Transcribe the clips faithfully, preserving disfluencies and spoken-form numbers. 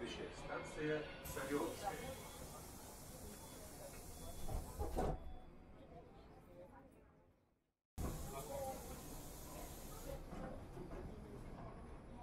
Следующая станция Савеловская. Осторожно,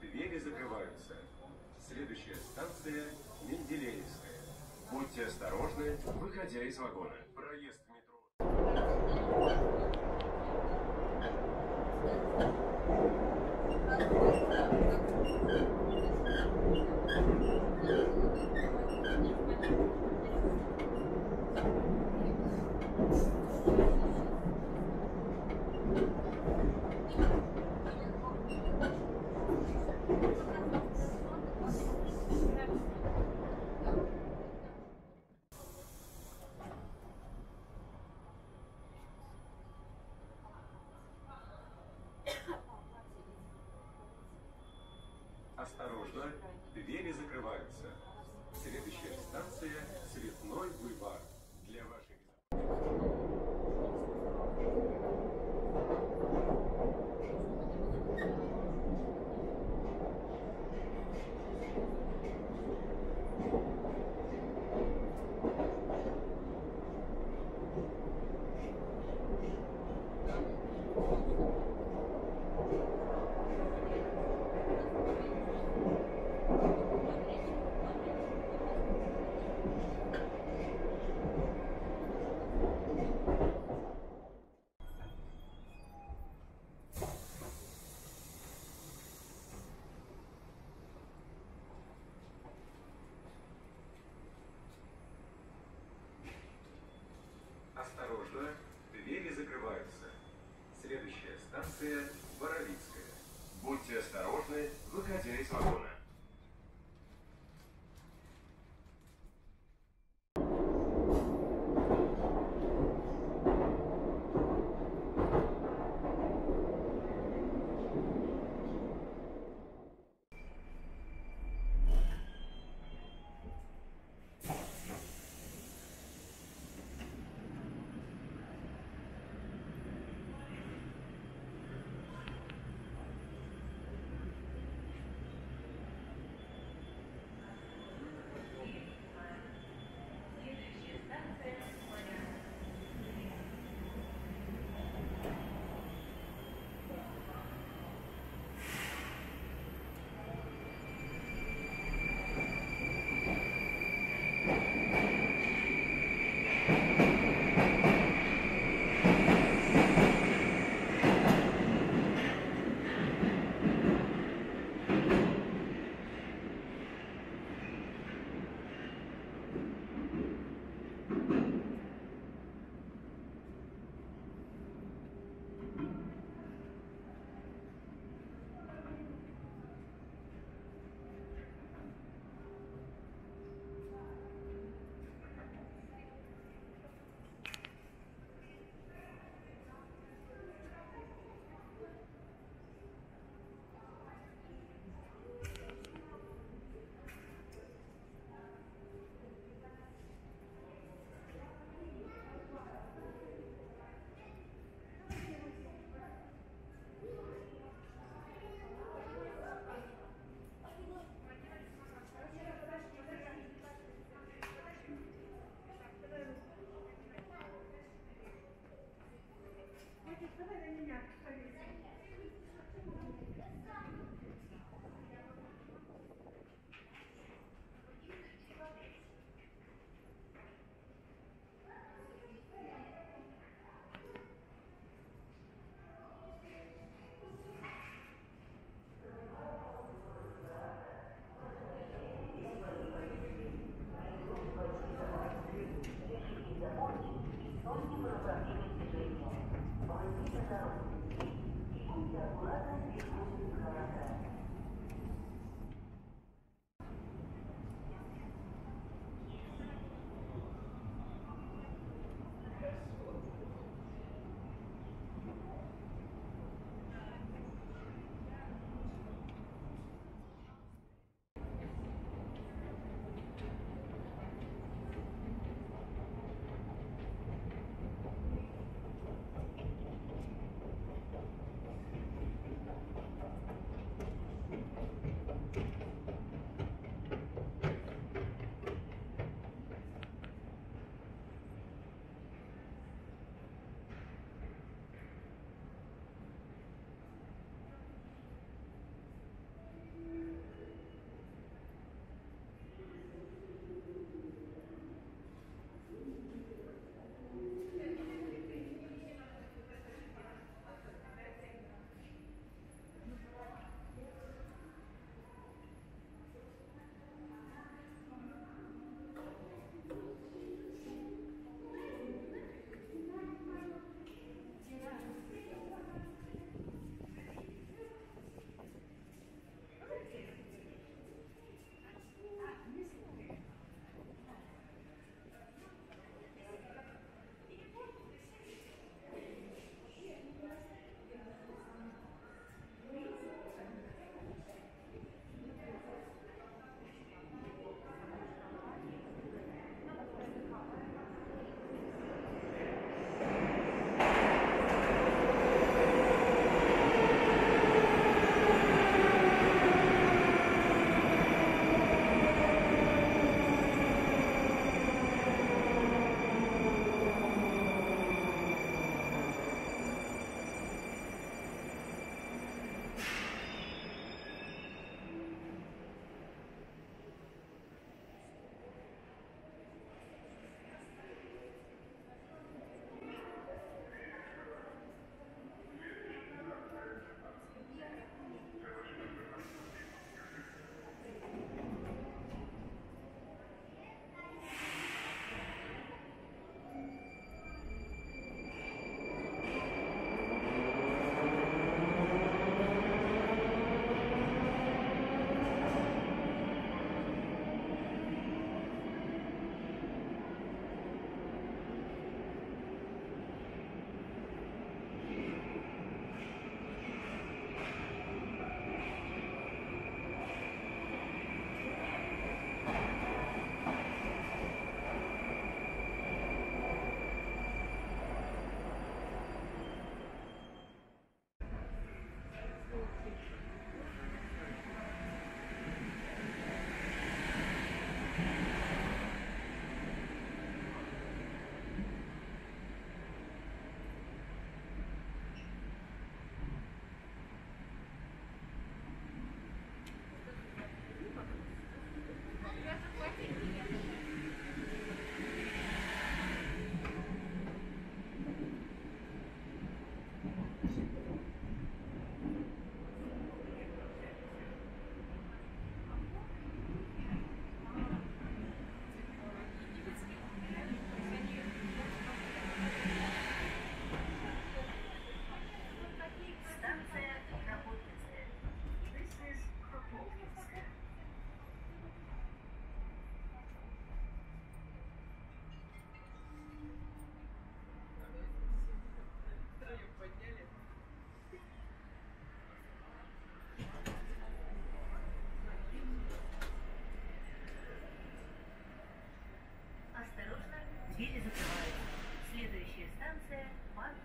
двери закрываются. Следующая станция Менделеевская. Будьте осторожны, выходя из вагона. Проезд в метро. Осторожно, двери закрываются. Следующая станция Цветной бульвар. Для вашей осторожно, двери закрываются. Следующая станция Боровицкая. Будьте осторожны, выходя из вагона.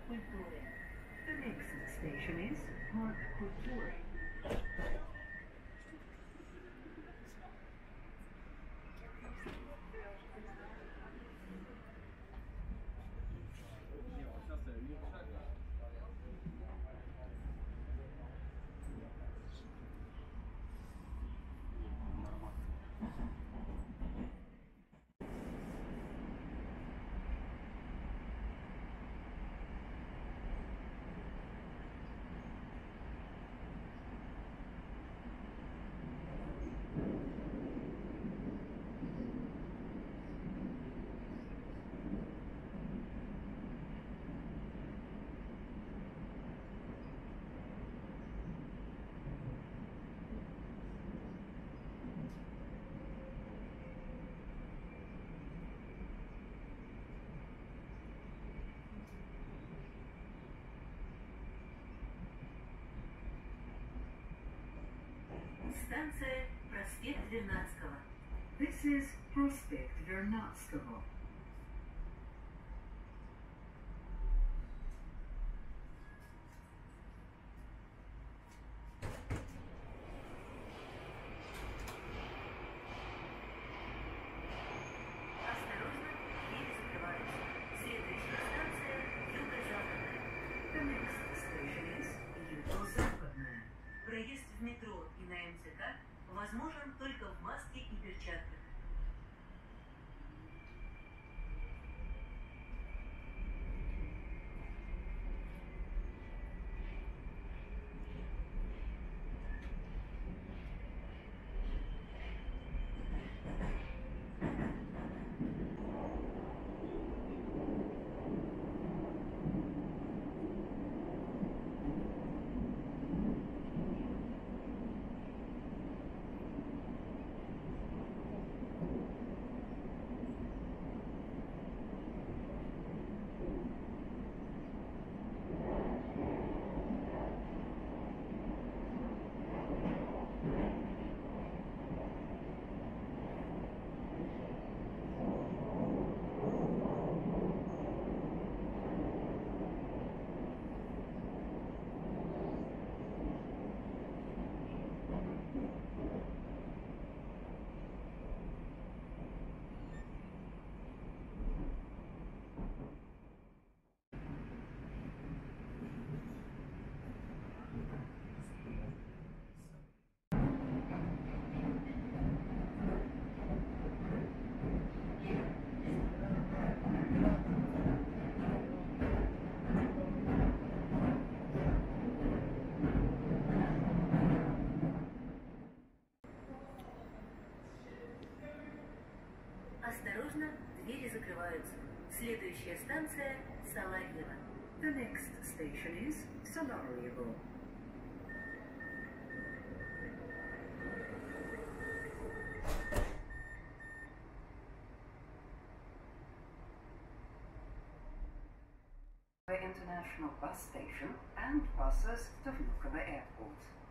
культуры. The next station is Park Kultury. Станция Проспект Вернадского. This is Prospekt Vernadskogo. Возможен только в маске и перчатках. Осторожно, двери закрываются. Следующая станция – Salyaryevo. The next station is Salyaryevo. The international bus station and buses to Vnukovo Airport.